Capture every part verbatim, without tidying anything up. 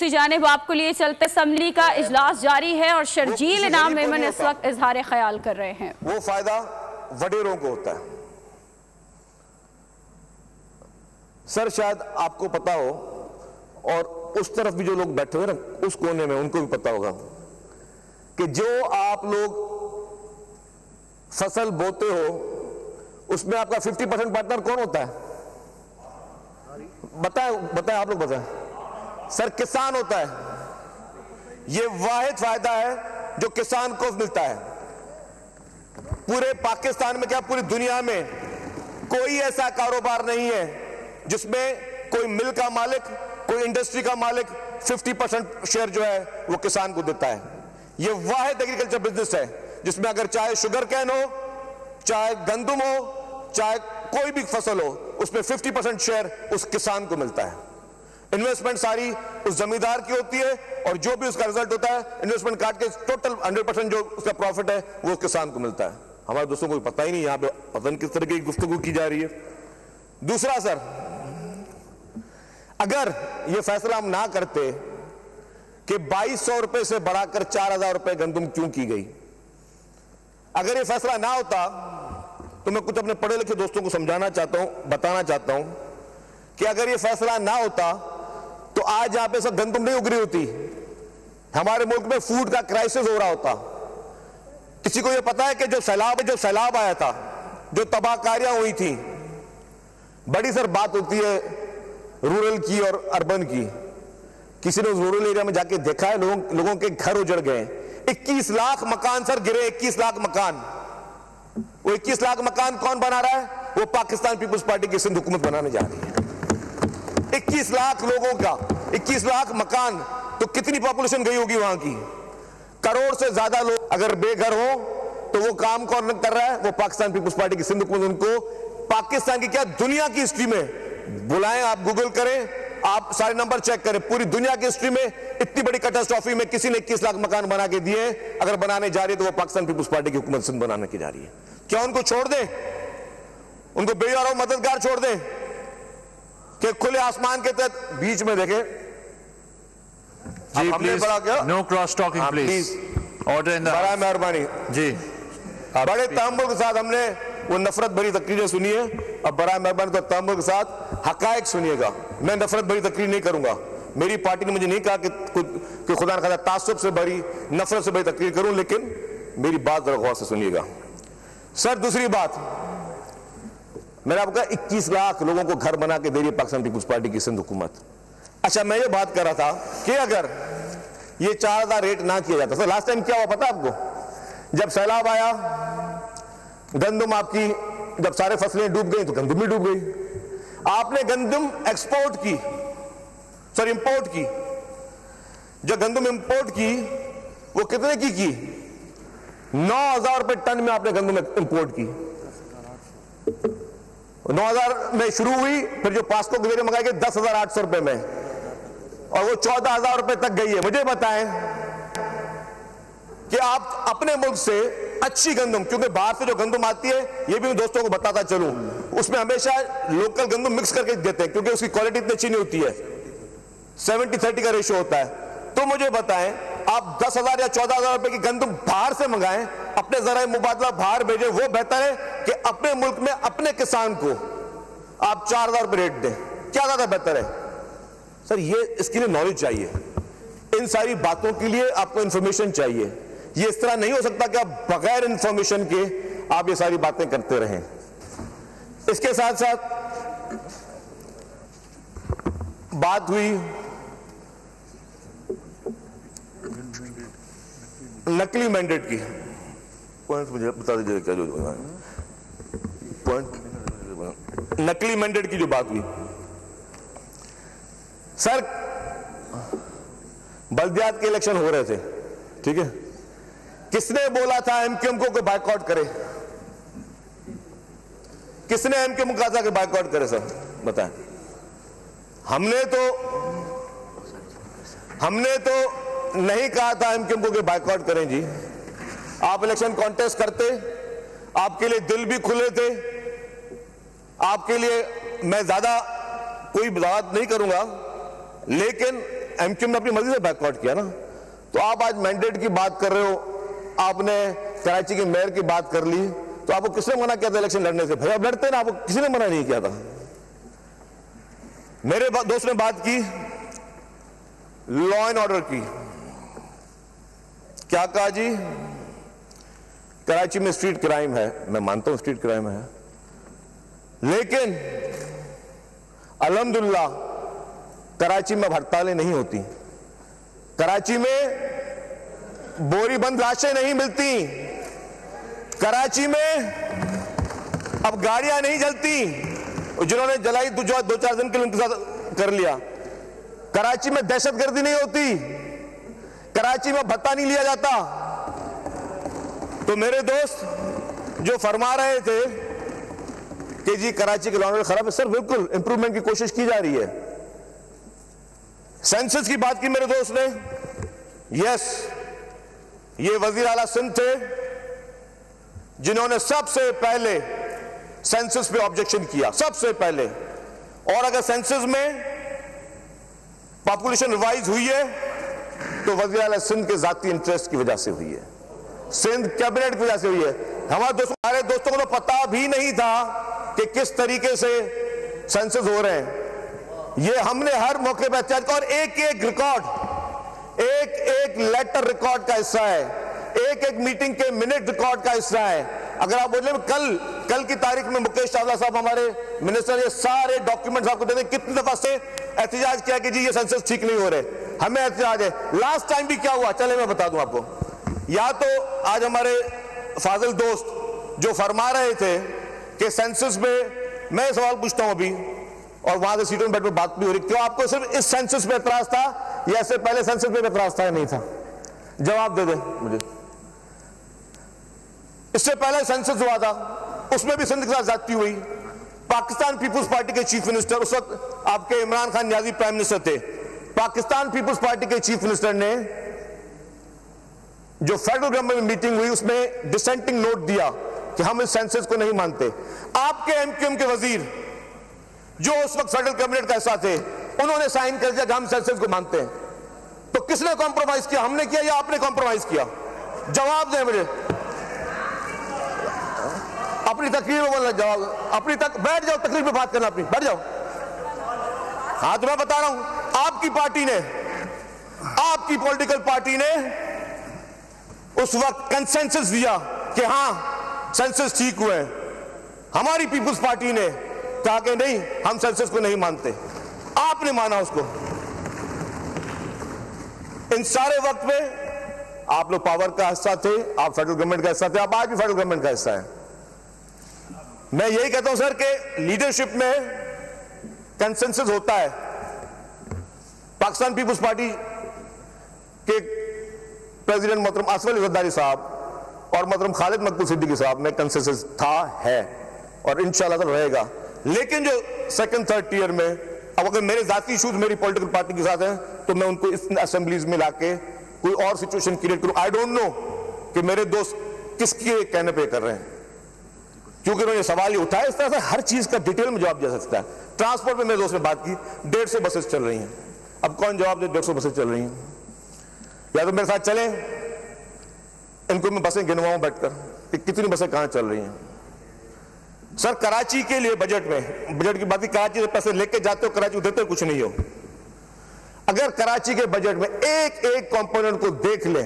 दूसरी जानिब आपको लिए चलते असम्बली का इजलास जारी है और शर्जील इनाम मेमन इस वक्त इजहार ख्याल कर रहे हैं। वो फायदा वडेरों को होता है सर, शायद आपको पता हो और उस तरफ भी जो लोग बैठे हुए ना उस कोने में उनको भी पता होगा कि जो आप लोग फसल बोते हो उसमें आपका पचास परसेंट पार्टनर कौन होता है? बताए बताए आप लोग बताएं सर। किसान होता है। ये वाहिद फायदा है जो किसान को मिलता है। पूरे पाकिस्तान में क्या पूरी दुनिया में कोई ऐसा कारोबार नहीं है जिसमें कोई मिल का मालिक कोई इंडस्ट्री का मालिक पचास परसेंट शेयर जो है वो किसान को देता है। ये वाहिद एग्रीकल्चर बिजनेस है जिसमें अगर चाहे शुगर कैन हो चाहे गंदम हो चाहे कोई भी फसल हो उसमें पचास परसेंट शेयर उस किसान को मिलता है। इन्वेस्टमेंट सारी उस जमींदार की होती है और जो भी उसका रिजल्ट होता है इन्वेस्टमेंट काट के टोटल सौ परसेंट जो उसका प्रॉफिट है वो किसान को मिलता है। हमारे दोस्तों को पता ही नहीं यहाँ पे पता नहीं किस तरह की गुफ्तगू की जा रही है। दूसरा सर, अगर ये फैसला हम ना करते कि बाईस सौ रुपए से बढ़ाकर चार हजार रुपए गंदम क्यों की गई, अगर ये फैसला ना होता तो मैं कुछ अपने पढ़े लिखे दोस्तों को समझाना चाहता हूं बताना चाहता हूं कि अगर ये फैसला ना होता तो आज यहां पे सब गंदम नहीं उग रही होती, हमारे मुल्क में फूड का क्राइसिस हो रहा होता। किसी को ये पता है कि जो सैलाब जो सैलाब आया था जो तबाहकारियां हुई थी, बड़ी सर बात होती है रूरल की और अर्बन की। किसी ने उस रूरल एरिया में जाके देखा है लोगों लोगों के घर उजड़ गए, इक्कीस लाख मकान सर गिरे, इक्कीस लाख मकान। वो इक्कीस लाख मकान कौन बना रहा है? वो पाकिस्तान पीपल्स पार्टी की सिंध हुकूमत बनाने जा रही है। इक्कीस लाख लोगों का इक्कीस लाख मकान, तो कितनी पॉपुलेशन गई होगी वहां की? करोड़ से ज्यादा लोग अगर बेघर हो तो वो काम कौन कर रहा है? वो पाकिस्तान पीपल्स पार्टी की सिंध हुकूमत। उनको पाकिस्तान की क्या दुनिया की हिस्ट्री में बुलाएं, आप गूगल करें, आप सारे नंबर चेक करें, पूरी दुनिया की हिस्ट्री में इतनी बड़ी कैटास्ट्रॉफी में किसी ने इक्कीस लाख मकान बना के दिए। अगर बनाने जा रही है तो वो पाकिस्तान पीपुल्स पार्टी की हुकूमत सिंध बनाने की जा रही है। क्या उनको छोड़ दें? उनको बेजार और मददगार छोड़ दें कि खुले आसमान के तहत बीच में देखें? जी please, no cross talking please, order in the house. बड़ा मेहरबानी जी, बड़े तहम्मुल के साथ हमने वो नफरत भरी तकरीरें सुनी है, अब बड़ा मेहरबानी तो तहम्मुल के साथ हकायक सुनिएगा। मैं नफरत भरी तकरीर नहीं करूंगा। मेरी पार्टी ने मुझे नहीं कहा कि, कि खुदा न खादा तासुब से भरी नफरत से भरी तकरीर करूं, लेकिन मेरी बात जरा गौर से सुनिएगा सर। दूसरी बात, मैंने आपको कहा इक्कीस लाख लोगों को घर बना के दे रही है पाकिस्तान पीपुल्स पार्टी की सिंध हुकूमत। अच्छा, मैं ये बात कर रहा था कि अगर ये चार हजार रेट ना किया जाता सर। लास्ट टाइम क्या हुआ पता आपको? जब सैलाब आया गंदम आपकी, जब सारे फसलें डूब गई तो गंदम भी डूब गई। आपने गंदम एक्सपोर्ट की सर इंपोर्ट की, जो गंदम इंपोर्ट की वो कितने की की? नौ हजार रुपए टन में आपने गंदम इंपोर्ट की। नौ हजार में शुरू हुई, फिर जो पास्को गवेरे मंगाई गई दस हजार आठ सौ रुपए में, और वो चौदह हजार रुपए तक गई है। मुझे बताएं कि आप अपने मुल्क से अच्छी गंदम, क्योंकि बाहर से जो गंदम आती है ये भी मैं दोस्तों को बताता चलूं, उसमें हमेशा लोकल गंदम मिक्स करके देते हैं क्योंकि उसकी क्वालिटी इतनी अच्छी नहीं होती है, सत्तर तीस का रेशियो होता है। तो मुझे बताएं आप दस हजार या चौदह हजार रुपए की गंदम बाहर से मंगाएं, अपने जरा मुबादला बाहर भेजें, वो बेहतर है कि अपने मुल्क में अपने किसान को आप चार हजार रुपये रेट दें। क्या ज्यादा बेहतर है सर? ये इसके लिए नॉलेज चाहिए, इन सारी बातों के लिए आपको इंफॉर्मेशन चाहिए। ये इस तरह नहीं हो सकता कि आप बगैर इंफॉर्मेशन के आप ये सारी बातें करते रहें। इसके साथ साथ बात हुई नकली मैंडेट की। पॉइंट मुझे बता दीजिए क्या जो पॉइंट नकली मैंडेट की जो बात हुई सर, बल्दियात के इलेक्शन हो रहे थे, ठीक है? किसने बोला था एमक्यूएम को कि बायकॉट करे? किसने एमक्यूएम कहा था कि बायकॉट करे सर? बताएं। हमने तो हमने तो नहीं कहा था एमक्यूएम को कि बायकॉट करें जी। आप इलेक्शन कॉन्टेस्ट करते, आपके लिए दिल भी खुले थे, आपके लिए मैं ज्यादा कोई बात नहीं करूंगा, लेकिन एमक्यूएम ने अपनी मर्जी से बैकआउट किया ना। तो आप आज मैंडेट की बात कर रहे हो, आपने कराची के मेयर की बात कर ली, तो आपको किसने मना किया था इलेक्शन लड़ने से? भाई आप लड़ते ना, आपको किसी ने मना नहीं किया था। मेरे दोस्त ने बात की लॉ एंड ऑर्डर की, क्या कहा जी कराची में स्ट्रीट क्राइम है। मैं मानता हूं स्ट्रीट क्राइम है, लेकिन अल्हम्दुलिल्लाह कराची में हड़तालें नहीं होती, कराची में बोरी बंद राशें नहीं मिलती, कराची में अब गाड़ियां नहीं जलती जिन्होंने जलाई दो, दो चार दिन के लिए इंतजार कर लिया, कराची में दहशतगर्दी नहीं होती, कराची में भत्ता नहीं लिया जाता। तो मेरे दोस्त जो फरमा रहे थे कि जी कराची के लॉ एंड ऑर्डर खराब है, सर बिल्कुल इंप्रूवमेंट की कोशिश की जा रही है। सेंसस की बात की मेरे दोस्त ने, यस ये वजीर आला सिंध थे जिन्होंने सबसे पहले सेंसस पे ऑब्जेक्शन किया, सबसे पहले। और अगर सेंसस में पॉपुलेशन रिवाइज हुई है तो वजीर आला सिंध के जाती इंटरेस्ट की वजह से हुई है, सिंध कैबिनेट की वजह से हुई है। हमारे दोस्तों हमारे दोस्तों को तो पता भी नहीं था कि किस तरीके से सेंसस हो रहे हैं। ये हमने हर मौके पर चर्चा की और एक एक रिकॉर्ड, एक एक लेटर रिकॉर्ड का हिस्सा है, एक एक मीटिंग के मिनट रिकॉर्ड का हिस्सा है। अगर आप बोले कल कल की तारीख में मुकेश चावला साहब हमारे मिनिस्टर ये सारे डॉक्यूमेंट्स आपको देते, कितनी दफा से एहतजाज किया कि जी ये सेंसस ठीक नहीं हो रहे, हमें एहतजाज है। लास्ट टाइम भी क्या हुआ, चले मैं बता दूं आपको। या तो आज हमारे फाजिल दोस्त जो फरमा रहे थे कि सेंसस में, मैं सवाल पूछता हूं अभी, और वहां से सीटों में बैठ पर बात भी हो रही, क्यों आपको सिर्फ इस सेंसस पे एतराज था या इससे पहले सेंसस पे एतराज था या नहीं था? जवाब दे दे मुझे। इससे पहले सेंसस हुआ था, उसमें भी सिंध के साथ जाती हुई, पाकिस्तान पीपुल्स पार्टी के चीफ मिनिस्टर, उस वक्त आपके इमरान खान नियाजी प्राइम मिनिस्टर थे, पाकिस्तान पीपुल्स पार्टी के चीफ मिनिस्टर ने जो फेडरल गवर्नमेंट में मीटिंग हुई उसमें डिसेंटिंग नोट दिया कि हम इस सेंसस को नहीं मानते। आपके एमक्यूएम के वजीर जो उस वक्त फेडरल कैबिनेट का हिस्सा थे, उन्होंने साइन कर दिया कि हम सेंसस को मानते हैं। तो किसने कॉम्प्रोमाइज किया, हमने किया या आपने कॉम्प्रोमाइज किया? जवाब दें मुझे। अपनी तकरीर में बोलना, जवाब अपनी तक बैठ जाओ, तकरीर पे बात करना अपनी, बैठ जाओ। हाँ तो मैं बता रहा हूं, आपकी पार्टी ने, आपकी पॉलिटिकल पार्टी ने उस वक्त कंसेंसस दिया कि हाँ सेंसस ठीक हुए। हमारी पीपुल्स पार्टी ने कहा कि नहीं हम सेंसस को नहीं मानते, आपने माना उसको। इन सारे वक्त में आप लोग पावर का हिस्सा थे, आप फेडरल गवर्नमेंट का हिस्सा थे, आप आज भी फेडरल गवर्नमेंट का हिस्सा है। मैं यही कहता हूं सर कि लीडरशिप में कंसेंसस होता है। पाकिस्तान पीपुल्स पार्टी के प्रेसिडेंट मोहतरम आसफ अली जरदारी साहब और मोहतरम खालिद मकबूल सिद्दीकी साहब में कंसेंसस था, है और इंशाल्लाह तआला रहेगा। लेकिन जो सेकंड थर्ड ईयर में, अब अगर मेरे जाती इशूज मेरी पॉलिटिकल पार्टी के साथ हैं तो मैं उनको इस असेंबलीज में लाके कोई और सिचुएशन क्रिएट करूं। आई डोंट नो कि मेरे दोस्त किसके कहने पे कर रहे हैं, क्योंकि उन्होंने सवाल ही उठाया। इस तरह से हर चीज का डिटेल में जवाब दिया जा सकता है। ट्रांसपोर्ट में मेरे दोस्त ने बात की, डेढ़ सौ बसेस चल रही हैं, अब कौन जवाब दे डेढ़ सौ बसेस चल रही हैं? या तो मेरे साथ चलें, इनको मैं बसें गिनवाऊं बैठकर कि कितनी बसें कहां चल रही हैं। सर कराची के लिए बजट में, बजट की बात, कराची से पैसे लेके जाते हो, कराची को देते हो, कुछ नहीं हो। अगर कराची के बजट में एक एक कंपोनेंट को देख लें,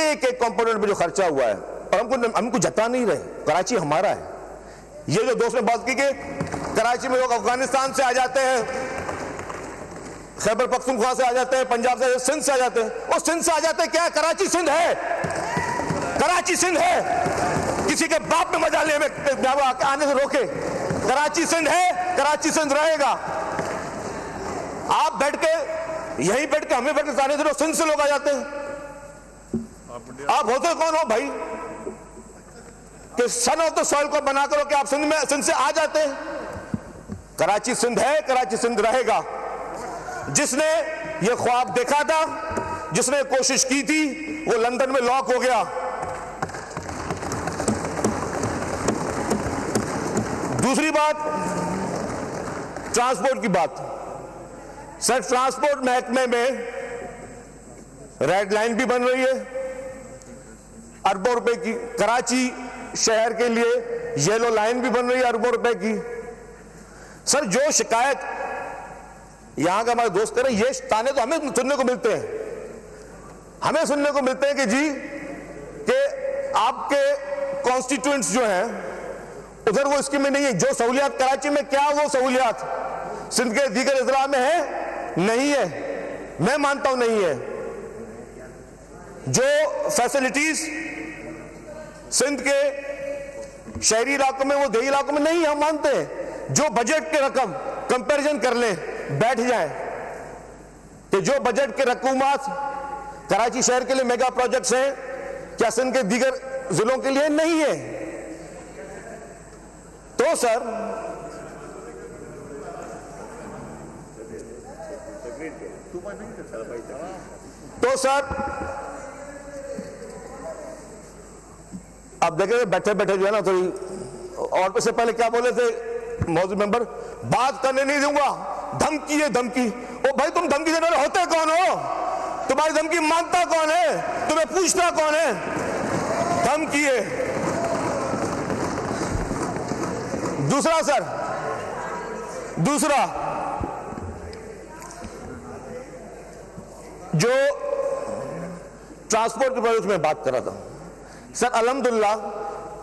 एक एक कंपोनेंट में जो खर्चा हुआ है, और हमको हमको जता नहीं रहे, कराची हमारा है। ये जो दोस्त ने बात की कि कराची में लोग अफगानिस्तान से आ जाते हैं, खैबर पख्तूनख्वा से आ जाते हैं, पंजाब से, सिंध से आ जाते हैं, और सिंध से आ जाते हैं क्या? कराची सिंध है, कराची सिंध है, किसी के बाप में मजा ले में आने से रोके। कराची सिंध है, कराची सिंध रहेगा। आप बैठ के यहीं बैठ के हमें बैठ के आने से सिंध से लोग आ जाते हैं। आप होते कौन हो भाई कि सन ऑफ द सॉइल को बना करो कि आप सिंध में, सिंध से आ जाते हैं। कराची सिंध है, कराची सिंध रहेगा। जिसने ये ख्वाब देखा था, जिसने कोशिश की थी, वो लंदन में लॉक हो गया। दूसरी बात ट्रांसपोर्ट की बात, सर ट्रांसपोर्ट महकमे में रेड लाइन भी बन रही है, अरबों रुपए की। कराची शहर के लिए येलो लाइन भी बन रही है, अरबों रुपए की। सर जो शिकायत यहां का हमारे दोस्त कर रहे हैं, ये ताने तो हमें सुनने को मिलते हैं, हमें सुनने को मिलते हैं कि जी के आपके कॉन्स्टिट्यूएंट्स जो हैं उधर वो स्कीमें नहीं है, जो सहूलियात कराची में क्या वो सहूलियात सिंध के दीगर इजला में है, नहीं है। मैं मानता हूं नहीं है। जो फैसिलिटीज सिंध के शहरी इलाकों में वो देही इलाकों में नहीं, हम मानते हैं। जो बजट के रकम कंपैरिजन कर लें, बैठ जाएं कि जो बजट के रकूमात कराची शहर के लिए मेगा प्रोजेक्ट्स हैं, क्या सिंध के दीगर जिलों के लिए नहीं है? तो सर तो सर आप देखेंगे बैठे बैठे जो है ना थोड़ी और पे से पहले क्या बोले थे मौजूद मेंबर, बात करने नहीं दूंगा, धमकी है धमकी। ओ भाई तुम धमकी देने वाले होते कौन हो? तुम्हारी धमकी मानता कौन है? तुम्हें पूछता कौन है? धमकी है। दूसरा सर, दूसरा जो ट्रांसपोर्ट के बारे में बात कर रहा था, सर अल्हम्दुलिल्लाह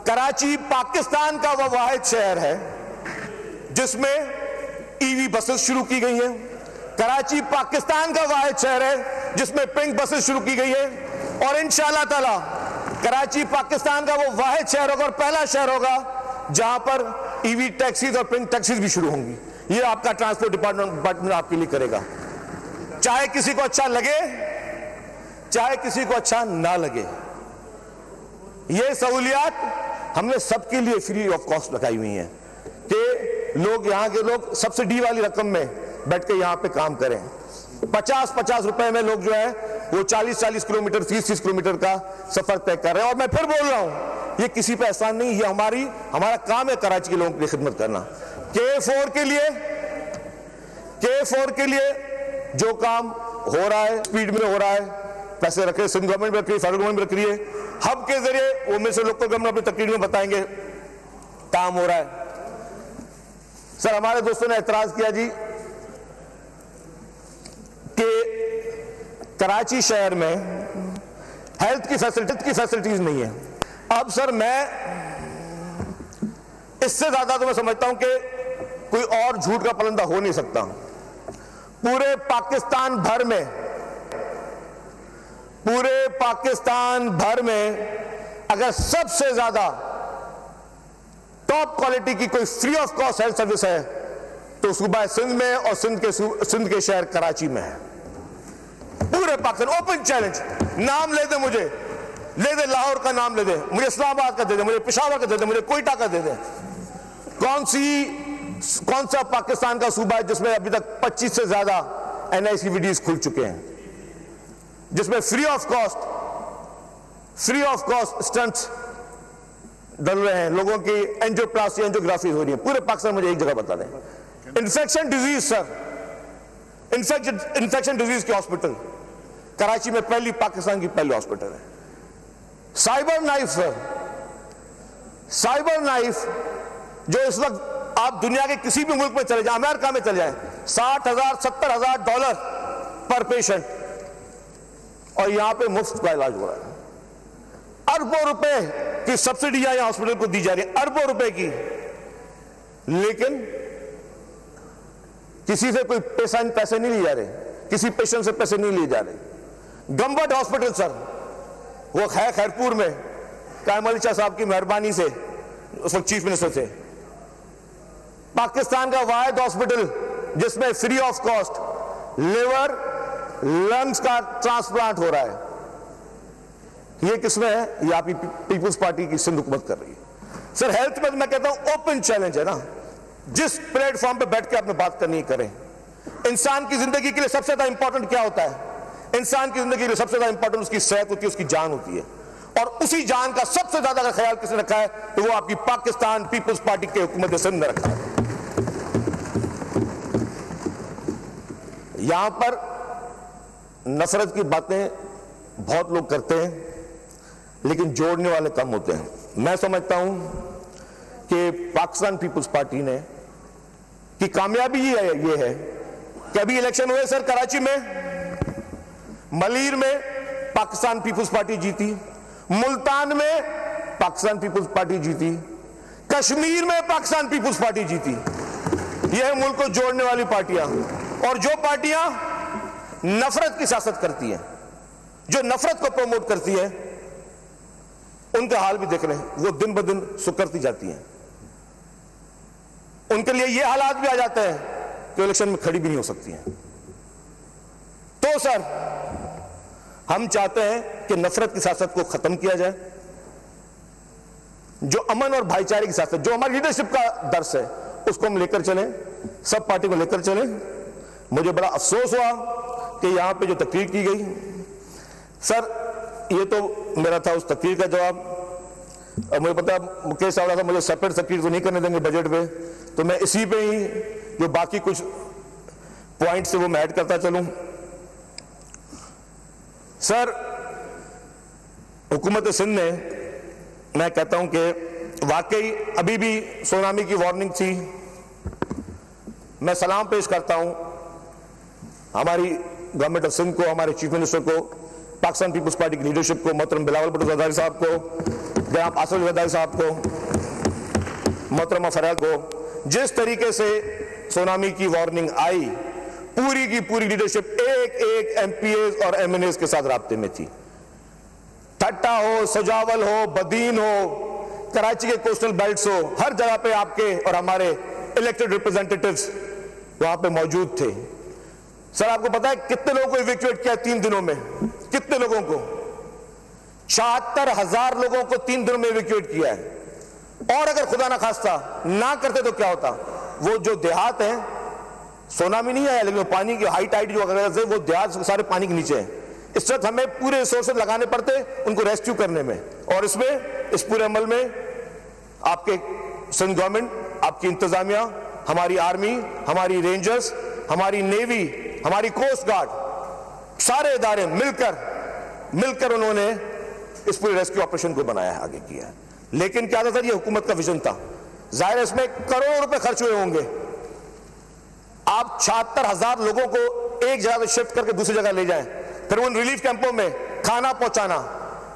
कराची पाकिस्तान का वह वाहिद शहर है जिसमें ईवी बसेस शुरू की गई हैं। कराची पाकिस्तान का वाहिद शहर है जिसमें पिंक बसेस शुरू की गई है, और इंशाअल्लाह ताला कराची पाकिस्तान का वो वाहिद शहर होगा और पहला शहर होगा जहां पर ईवी टैक्सीज और पिंक टैक्सीज भी शुरू होंगी। ये आपका ट्रांसपोर्ट डिपार्टमेंट डिपार्टमेंट आपके लिए करेगा, चाहे किसी को अच्छा लगे चाहे किसी को अच्छा ना लगे। ये सहूलियात हमने सबके लिए फ्री ऑफ कॉस्ट लगाई हुई है कि लोग यहाँ के लोग सब्सिडी वाली रकम में बैठ के यहाँ पे काम करें। पचास पचास रुपए में लोग जो है वो चालीस चालीस किलोमीटर तीस तीस किलोमीटर का सफर तय कर रहे हैं। और मैं फिर बोल रहा हूँ ये किसी पे एहसान नहीं, ये हमारी हमारा काम है कराची के लोगों की खिदमत करना। के फोर के लिए के फोर के लिए जो काम हो रहा है स्पीड में हो रहा है, पैसे रखे सिंध गवर्नमेंट रख रही है, फेडरल गवर्नमेंट रख रही है, हब के जरिए वो मेरे से लोकल गवर्नमेंट अपनी तकरीर में बताएंगे काम हो रहा है। सर हमारे दोस्तों ने एतराज किया जी कि कराची शहर में हेल्थ की फैसिलिटी की फैसिलिटीज नहीं है। अब सर मैं इससे ज्यादा तो मैं समझता हूं कि कोई और झूठ का पलंदा हो नहीं सकता। पूरे पाकिस्तान भर में पूरे पाकिस्तान भर में अगर सबसे ज्यादा टॉप क्वालिटी की कोई free of cost health service है तो सूबा सिंध में और सिंध के सिंध के शहर कराची में है। पूरे पाकिस्तान ओपन चैलेंज, नाम ले दे, मुझे ले दे, लाहौर का नाम ले दे, मुझे इस्लामाबाद का दे दे, मुझे पेशावर का दे दे, मुझे कोयटा का दे दे। कौन सी कौन सा पाकिस्तान का सूबा है जिसमें अभी तक पच्चीस से ज्यादा एनआईसीवीडीज खुल चुके हैं, जिसमें free of cost free of cost stents डल रहे हैं, लोगों की एंजियोप्लास्टी एंजियोग्राफी हो रही है पूरे पाकिस्तान। मुझे एक जगह बता दें, infection disease sir infection infection disease के हॉस्पिटल कराची में पहली पाकिस्तान की पहली हॉस्पिटल है। Cyber knife sir cyber knife जो इस वक्त आप दुनिया के किसी भी मुल्क में चले जाए, अमेरिका में चले जाए, साठ हजार सत्तर हजार डॉलर पर पेशेंट, और यहां पे मुफ्त का इलाज हो रहा है। अरबों रुपए की सब्सिडी यहां हॉस्पिटल को दी जा रही है, अरबों रुपए की, लेकिन किसी से कोई पैसा पैसे नहीं लिए जा रहे, किसी पेशेंट से पैसे नहीं लिए जा रहे। गंबट हॉस्पिटल सर वो है खैरपुर में, कायम अली शाह साहब की मेहरबानी से, उस वक्त चीफ मिनिस्टर थे। पाकिस्तान का वाहिद हॉस्पिटल जिसमें free of cost liver lungs का ट्रांसप्लांट हो रहा है, ये किसमें है? ये आप पीपुल्स पार्टी की सिंध हुकूमत कर रही है। सर हेल्थ में मैं कहता हूं ओपन चैलेंज है ना, जिस प्लेटफॉर्म पे बैठ के आपने बात करनी करें। इंसान की जिंदगी के लिए सबसे ज्यादा इंपॉर्टेंट क्या होता है? इंसान की जिंदगी के लिए सबसे ज्यादा इंपॉर्टेंट उसकी सेहत होती है, उसकी जान होती है, और उसी जान का सबसे ज्यादा अगर ख्याल किसने रखा है तो वो आपकी पाकिस्तान पीपुल्स पार्टी की हुकूमत सिंध ने रखा है। यहां पर नफरत की बातें बहुत लोग करते हैं, लेकिन जोड़ने वाले कम होते हैं। मैं समझता हूं कि पाकिस्तान पीपुल्स पार्टी ने की कामयाबी ये है कि अभी इलेक्शन हुए सर, कराची में, मलीर में पाकिस्तान पीपुल्स पार्टी जीती, मुल्तान में पाकिस्तान पीपुल्स पार्टी जीती, कश्मीर में पाकिस्तान पीपुल्स पार्टी जीती। यह है मुल्क को जोड़ने वाली पार्टियां। और जो पार्टियां नफरत की सियासत करती हैं, जो नफरत को प्रमोट करती है, उनका हाल भी देख रहे हैं, वो दिन ब दिन सुकड़ती जाती हैं। उनके लिए ये हालात भी आ जाते हैं कि इलेक्शन में खड़ी भी नहीं हो सकती हैं। तो सर, हम चाहते हैं कि नफरत की सियासत को खत्म किया जाए। जो अमन और भाईचारे की सियासत, जो हमारी लीडरशिप का दर्श है, उसको हम लेकर चलें, सब पार्टी को लेकर चलें। मुझे बड़ा अफसोस हुआ कि यहां पे जो तकरीर की गई, सर ये तो मेरा था उस तकरीर का जवाब। और मुझे पता मुकेश साहब था मुझे सेपरेट तकरीर तो नहीं करने देंगे बजट पे, तो मैं इसी पे ही जो बाकी कुछ पॉइंट से वो मैं ऐड करता चलूं। सर, हुकूमत सिंध ने, मैं कहता हूं कि वाकई अभी भी सुनामी की वार्निंग थी। मैं सलाम पेश करता हूं हमारी गवर्नमेंट ऑफ सिंध को, हमारे चीफ मिनिस्टर को, पाकिस्तान पीपुल्स पार्टी की लीडरशिप को, मोहतरम बिलावल भुट्टो जरदारी साहब को, जनाब आसिफ जरदारी साहब को, मोहतरमा फराह को। जिस तरीके से सुनामी की वार्निंग आई, पूरी की पूरी लीडरशिप एक एक एमपीएस और एमएनएस के साथ राब्ते में थी। ठट्टा हो, सजावल हो, बदीन हो, कराची के कोस्टल बेल्ट हो, हर जगह पे आपके और हमारे इलेक्टेड रिप्रेजेंटेटिव्स वहां पे मौजूद थे। सर, आपको पता है कितने लोगों को इवेक्यूएट किया तीन दिनों में? कितने लोगों को? छिहत्तर हजार लोगों को तीन दिनों में इवेक्यूएट किया है। और अगर खुदा ना खास्ता ना करते तो क्या होता? वो जो देहात है, सुनामी नहीं आया, लेकिन पानी की हाई टाइड जो वगैरह है, वो देहात सारे पानी के नीचे है। इस वक्त हमें पूरे रिसोर्सेज लगाने पड़ते उनको रेस्क्यू करने में। और इसमें इस पूरे अमल में आपके सिंध गवर्नमेंट, आपकी इंतजामिया, हमारी आर्मी, हमारी रेंजर्स, हमारी नेवी, हमारी कोस्ट गार्ड, सारे इदारे मिलकर मिलकर उन्होंने इस पूरे रेस्क्यू ऑपरेशन को बनाया, आगे किया। लेकिन क्या था सर, ये हुकूमत का विजन था। जाहिर है इसमें करोड़ों रुपए खर्च हुए होंगे। आप छिहत्तर हजार लोगों को एक जगह से शिफ्ट करके दूसरी जगह ले जाएं, फिर उन रिलीफ कैंपों में खाना पहुंचाना,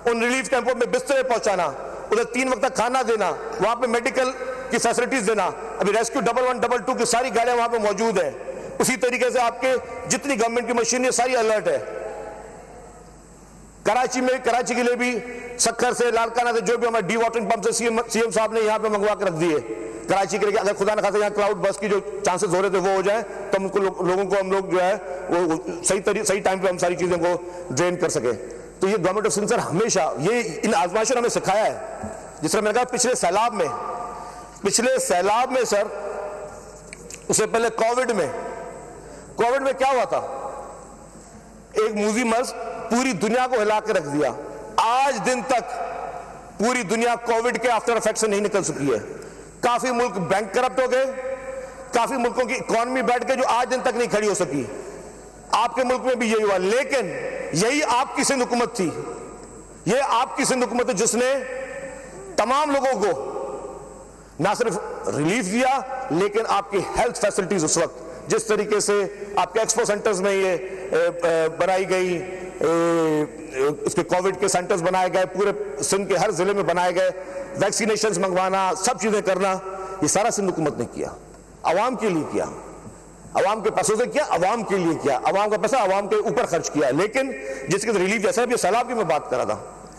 उन रिलीफ कैंपों में बिस्तर पहुंचाना, उधर तीन वक्त खाना देना, वहां पे मेडिकल की फैसिलिटीज देना। अभी rescue double one double two की सारी गाड़ियां वहां पे मौजूद है। उसी तरीके से आपके जितनी गवर्नमेंट की मशीनरी सारी अलर्ट है। कराची में, कराची के लिए भी सक्खर से, लालकाना से जो भी हमारे डी वाटरिंग पंप से सीएम सीएम साहब ने यहाँ पे मंगवा कर रख दिए कराची के लिए। अगर खुदा न खासा यहाँ क्लाउड बस की जो चांसेस हो रहे थे वो हो जाए, तो उनको लो, लोगों को हम लोग जो है वो सही तरी सही टाइम पे हम सारी चीज़ों को ड्रेन कर सके। तो ये गवर्नमेंट ऑफ सिंध सर हमेशा ये इन आजमाइशों ने हमें सिखाया है। जिस तरह मैंने कहा पिछले सैलाब में, पिछले सैलाब में सर, उससे पहले कोविड में, कोविड में क्या हुआ था? एक मूजी मर्ज पूरी दुनिया को हिला के रख दिया। आज दिन तक पूरी दुनिया कोविड के आफ्टर इफेक्ट से नहीं निकल सकी है। काफी मुल्क बैंक करप्ट हो गए, काफी मुल्कों की इकोनॉमी बैठ गई जो आज दिन तक नहीं खड़ी हो सकी। आपके मुल्क में भी यही हुआ। लेकिन यही आपकी सिंध हुकूमत थी, ये आपकी सिंध हुकूमत है जिसने तमाम लोगों को ना सिर्फ रिलीफ दिया, लेकिन आपकी हेल्थ फैसिलिटीज उस वक्त जिस तरीके से आपके एक्सपो सेंटर्स में ये बनाई गई, उसके कोविड के सेंटर्स बनाए गए, पूरे सिंध के हर जिले में बनाए गए, वैक्सीनेशन मंगवाना, सब चीजें करना, ये सारा सिंध हुकूमत ने किया। अवाम के लिए किया, अवाम के पैसों से किया, अवाम के लिए किया, अवाम का पैसा अवाम के ऊपर खर्च किया। लेकिन जिसके रिलीफ जैसा ये सैलाब की मैं बात कर रहा था,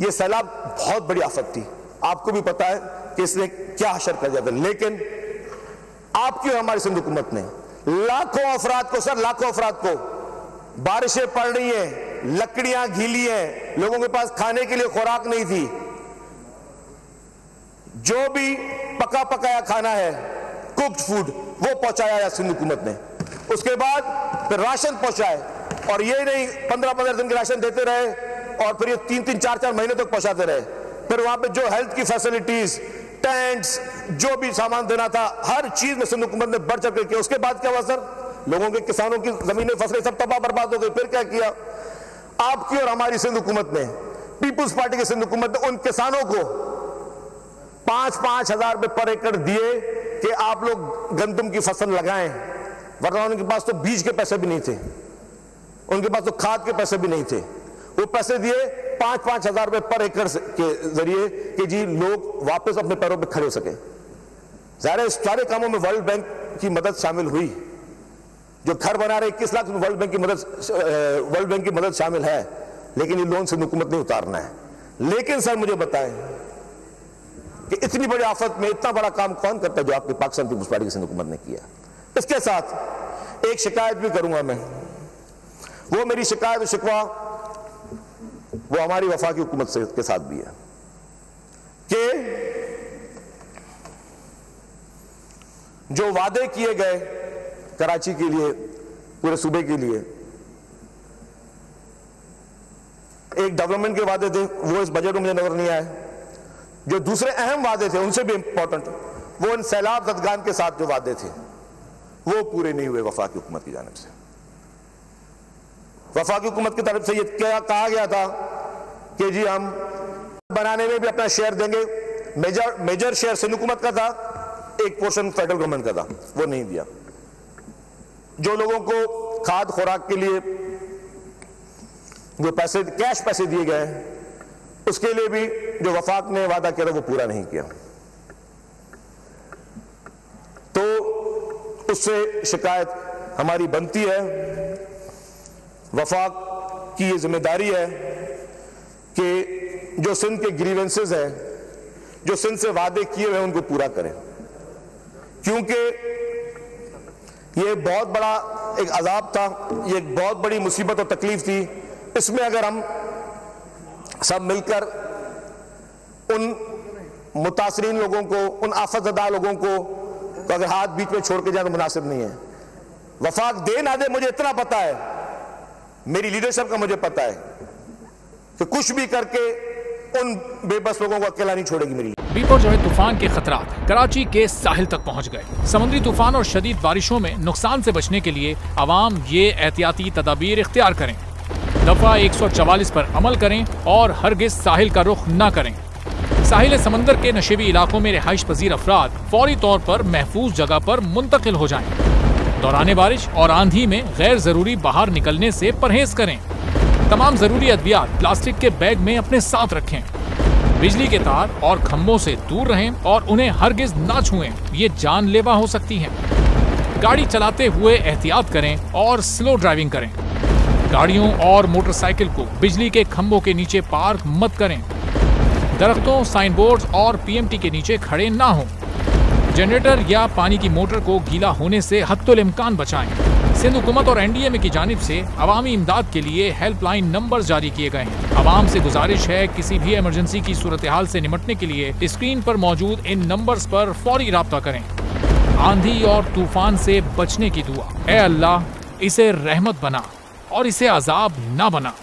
ये सैलाब बहुत बड़ी आफत थी। आपको भी पता है कि इसने क्या हशर कर दिया था। लेकिन आपकी और हमारी सिंध हुकूमत ने लाखों अफराद को सर, लाखों अफराद को, बारिशें पड़ रही हैं, लकड़ियां घीली हैं, लोगों के पास खाने के लिए खुराक नहीं थी, जो भी पका पकाया खाना है, कुक्ड फूड, वो पहुंचाया सिंध हुकूमत ने। उसके बाद फिर राशन पहुंचाए, और ये नहीं पंद्रह पंद्रह दिन के राशन देते रहे, और फिर ये तीन तीन चार चार महीने तक तो पहुंचाते रहे। फिर वहां पे जो हेल्थ की फैसिलिटीज, टेंट्स, जो भी सामान देना था, हर चीज में सिंध हुकूमत ने बढ़ चढ़ कर किया। उसके बाद क्या हुआ सर, लोगों के, किसानों की जमीनें, फसलें सब तबाह बर्बाद हो गई। फिर क्या किया आपकी और हमारी सिंध हुकूमत ने, पीपुल्स पार्टी की सिंध हुकूमत ने उन किसानों को पांच पांच हजार रुपए पर एकड़ दिए कि आप लोग गंदम की फसल लगाएं, वरना उनके पास तो बीज के पैसे भी नहीं थे, उनके पास तो खाद के पैसे भी नहीं थे। वो पैसे दिए पांच पांच हजार रुपए पर एकड़ के जरिए कि जी लोग वापस अपने पैरों पर खड़े हो सके। ज़ाहिर है इस सारे कामों में वर्ल्ड बैंक की मदद शामिल हुई। जो घर बना रहे इक्कीस लाख में वर्ल्ड बैंक की मदद वर्ल्ड बैंक की मदद शामिल है, लेकिन ये लोन सिंध हुकूमत ने उतारना है। लेकिन सर मुझे बताएं कि इतनी बड़ी आफत में इतना बड़ा काम कौन करता है जो आपकी पाकिस्तान पीपुल्स पार्टी की सिंध हुकूमत ने किया। इसके साथ एक शिकायत भी करूंगा मैं, वो मेरी शिकायत और शिकवा वो हमारी वफाकी हुकूमत के साथ भी है कि जो वादे किए गए कराची के लिए, पूरे सूबे के लिए एक डेवलपमेंट के वादे थे, वो इस बजट में मुझे नजर नहीं आए। जो दूसरे अहम वादे थे उनसे भी इंपॉर्टेंट, वो इन सैलाब ददगान के साथ जो वादे थे वो पूरे नहीं हुए वफाकी हुकूमत की जानिब से। वफाकी हुकूमत की तरफ से ये क्या कहा गया था कि जी हम बनाने में भी अपना शेयर देंगे। मेजर मेजर शेयर सिंध हुकूमत का था, एक पोर्शन फेडरल गवर्नमेंट का था, वो नहीं दिया। जो लोगों को खाद खुराक के लिए जो पैसे, कैश पैसे दिए गए, उसके लिए भी जो वफाक ने वादा किया था वो पूरा नहीं किया। तो उससे शिकायत हमारी बनती है। वफाक की ये जिम्मेदारी है कि जो सिंध के ग्रीवेंसेस हैं, जो सिंध से वादे किए हुए उनको पूरा करें, क्योंकि ये बहुत बड़ा एक अजाब था, ये एक बहुत बड़ी मुसीबत और तकलीफ थी। इसमें अगर हम सब मिलकर उन मुतासरीन लोगों को, उन आफतजदा लोगों को तो अगर हाथ बीच में छोड़ के जाए तो मुनासिब नहीं है। वफाक दे ना दे मुझे इतना पता है, मेरी लीडरशिप का मुझे पता है कि कुछ भी करके उन बेबस लोगों को अकेला नहीं छोड़ेगी मेरी। बिपरजोय जो है तूफान के खतरात कराची के साहिल तक पहुंच गए। समुद्री तूफान और शदीद बारिशों में नुकसान से बचने के लिए आवाम ये एहतियाती तदाबीर इख्तियार करें, दफा एक सौ चवालीस पर अमल करें और हरगिज साहिल का रुख न करें। साहिल समंदर के नशेबी इलाकों में रिहाइश पजीर अफराद फौरी तौर पर महफूज जगह पर मुंतकिल हो जाएं। दौरान बारिश और आंधी में गैर जरूरी बाहर निकलने से परहेज करें। तमाम जरूरी अद्वियात प्लास्टिक के बैग में अपने साथ रखें। बिजली के तार और खम्भों से दूर रहें और उन्हें हरगिज ना छुएं, ये जानलेवा हो सकती हैं। गाड़ी चलाते हुए एहतियात करें और स्लो ड्राइविंग करें। गाड़ियों और मोटरसाइकिल को बिजली के खम्भों के नीचे पार्क मत करें। दरख्तों, साइन बोर्ड्स और पीएमटी के नीचे खड़े ना हों। जनरेटर या पानी की मोटर को गीला होने से हद्दुल इम्कान बचाएं। सिंध हुकूमत और एनडीए में की जानिब से अवामी इमदाद के लिए हेल्पलाइन नंबर जारी किए गए हैं। अवाम से गुजारिश है किसी भी इमरजेंसी की सूरत हाल से निपटने के लिए स्क्रीन पर मौजूद इन नंबर्स पर फौरी राब्ता करें। आंधी और तूफान से बचने की दुआ। ए अल्लाह इसे रहमत बना और इसे अजाब ना बना।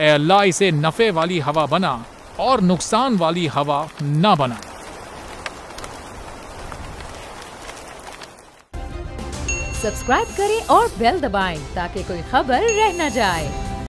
ए अल्लाह इसे नफ़े वाली हवा बना और नुकसान वाली हवा ना बना। सब्सक्राइब करें और बेल दबाएं ताकि कोई खबर रह न जाए।